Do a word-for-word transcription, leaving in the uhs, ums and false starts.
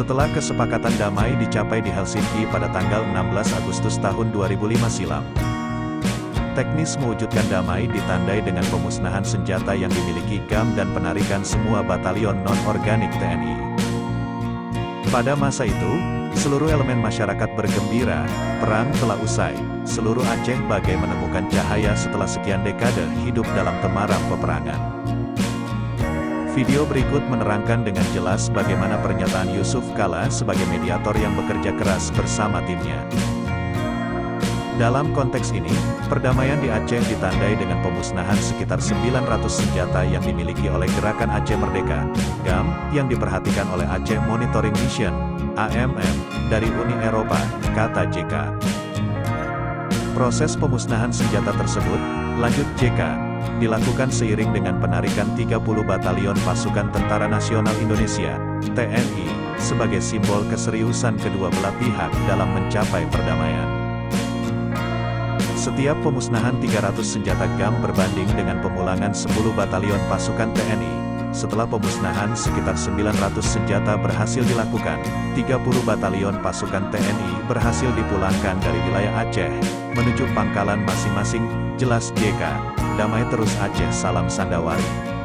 Setelah kesepakatan damai dicapai di Helsinki pada tanggal enam belas Agustus tahun dua ribu lima silam, teknis mewujudkan damai ditandai dengan pemusnahan senjata yang dimiliki G A M dan penarikan semua batalion non-organik T N I. Pada masa itu, seluruh elemen masyarakat bergembira, perang telah usai, seluruh Aceh bagai menemukan cahaya setelah sekian dekade hidup dalam temaram peperangan. Video berikut menerangkan dengan jelas bagaimana pernyataan Yusuf Kalla sebagai mediator yang bekerja keras bersama timnya. Dalam konteks ini, perdamaian di Aceh ditandai dengan pemusnahan sekitar sembilan ratus senjata yang dimiliki oleh Gerakan Aceh Merdeka, G A M, yang diperhatikan oleh Aceh Monitoring Mission, A M M, dari Uni Eropa, kata J K. Proses pemusnahan senjata tersebut, lanjut J K, dilakukan seiring dengan penarikan tiga puluh batalion pasukan Tentara Nasional Indonesia, T N I, sebagai simbol keseriusan kedua belah pihak dalam mencapai perdamaian. Setiap pemusnahan tiga ratus senjata G A M berbanding dengan pemulangan sepuluh batalion pasukan T N I. Setelah pemusnahan sekitar sembilan ratus senjata berhasil dilakukan, tiga puluh batalion pasukan T N I berhasil dipulangkan dari wilayah Aceh, menuju pangkalan masing-masing, jelas J K. Damai terus Aceh, salam Sandawari.